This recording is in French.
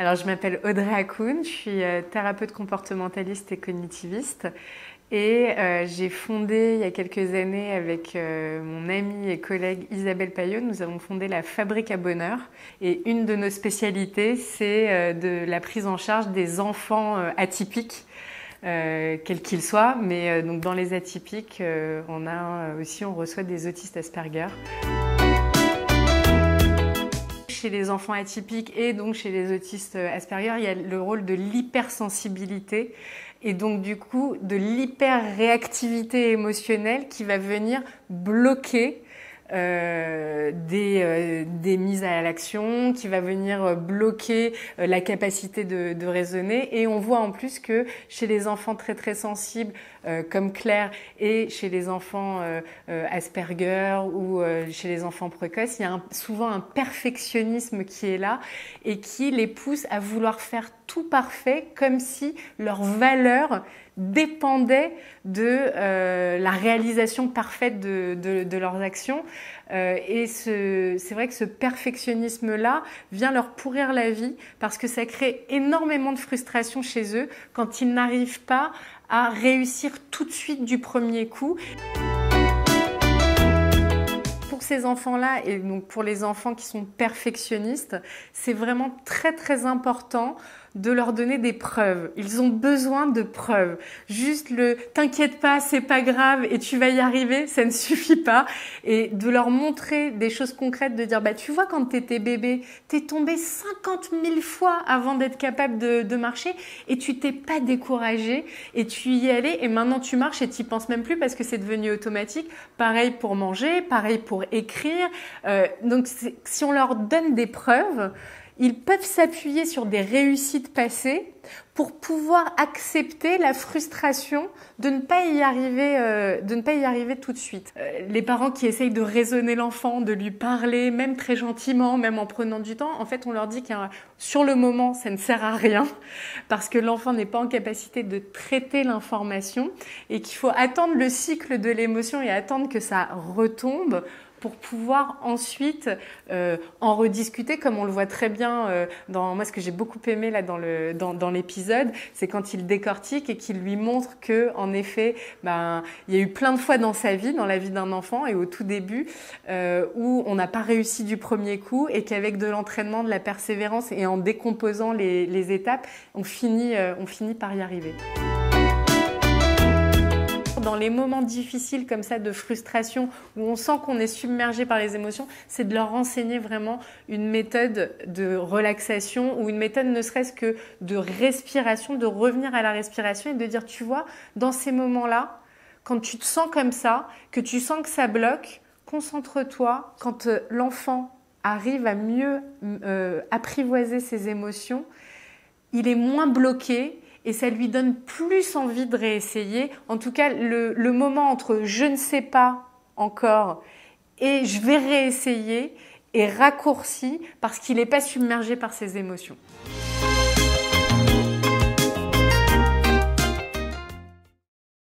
Alors, je m'appelle Audrey Akoun, je suis thérapeute comportementaliste et cognitiviste. Et j'ai fondé, il y a quelques années, avec mon amie et collègue Isabelle Payot, nous avons fondé la Fabrique à Bonheur. Et une de nos spécialités, c'est de la prise en charge des enfants atypiques, quels qu'ils soient. Mais donc dans les atypiques, on reçoit des autistes Asperger. Chez les enfants atypiques et donc chez les autistes Asperger, il y a le rôle de l'hypersensibilité et donc du coup de l'hyperréactivité émotionnelle qui va venir bloquer des mises à l'action, qui va venir bloquer la capacité de raisonner. Et on voit en plus que chez les enfants très sensibles comme Claire et chez les enfants Asperger ou chez les enfants précoces, il y a souvent un perfectionnisme qui est là et qui les pousse à vouloir faire tout parfait comme si leur valeur dépendait de la réalisation parfaite de leurs actions. Et c'est vrai que ce perfectionnisme-là vient leur pourrir la vie parce que ça crée énormément de frustration chez eux quand ils n'arrivent pas à réussir tout de suite du premier coup. Pour ces enfants-là et donc pour les enfants qui sont perfectionnistes, c'est vraiment très important de leur donner des preuves. Ils ont besoin de preuves. Juste le « t'inquiète pas, c'est pas grave et tu vas y arriver », ça ne suffit pas. Et de leur montrer des choses concrètes, de dire « bah tu vois quand t'étais bébé, t'es tombé 50 000 fois avant d'être capable de marcher et tu t'es pas découragé et tu y allais et maintenant tu marches et t'y penses même plus parce que c'est devenu automatique. Pareil pour manger, pareil pour écrire. » Donc si on leur donne des preuves, ils peuvent s'appuyer sur des réussites passées pour pouvoir accepter la frustration de ne pas y arriver, tout de suite. Les parents qui essayent de raisonner l'enfant, de lui parler, même très gentiment, même en prenant du temps, en fait, on leur dit que sur le moment, ça ne sert à rien parce que l'enfant n'est pas en capacité de traiter l'information et qu'il faut attendre le cycle de l'émotion et attendre que ça retombe pour pouvoir ensuite en rediscuter, comme on le voit très bien dans moi, ce que j'ai beaucoup aimé là dans l'épisode, c'est quand il décortique et qu'il lui montre que, en effet, ben, il y a eu plein de fois dans sa vie, dans la vie d'un enfant et au tout début, où on n'a pas réussi du premier coup et qu'avec de l'entraînement, de la persévérance et en décomposant les étapes, on finit par y arriver. Dans les moments difficiles comme ça de frustration où on sent qu'on est submergé par les émotions, c'est de leur enseigner vraiment une méthode de relaxation ou une méthode ne serait-ce que de respiration, de revenir à la respiration et de dire tu vois, dans ces moments-là, quand tu te sens comme ça, que tu sens que ça bloque, concentre-toi. Quand l'enfant arrive à mieux apprivoiser ses émotions, il est moins bloqué. Et ça lui donne plus envie de réessayer. En tout cas, le moment entre « je ne sais pas encore » et « je vais réessayer » est raccourci parce qu'il n'est pas submergé par ses émotions.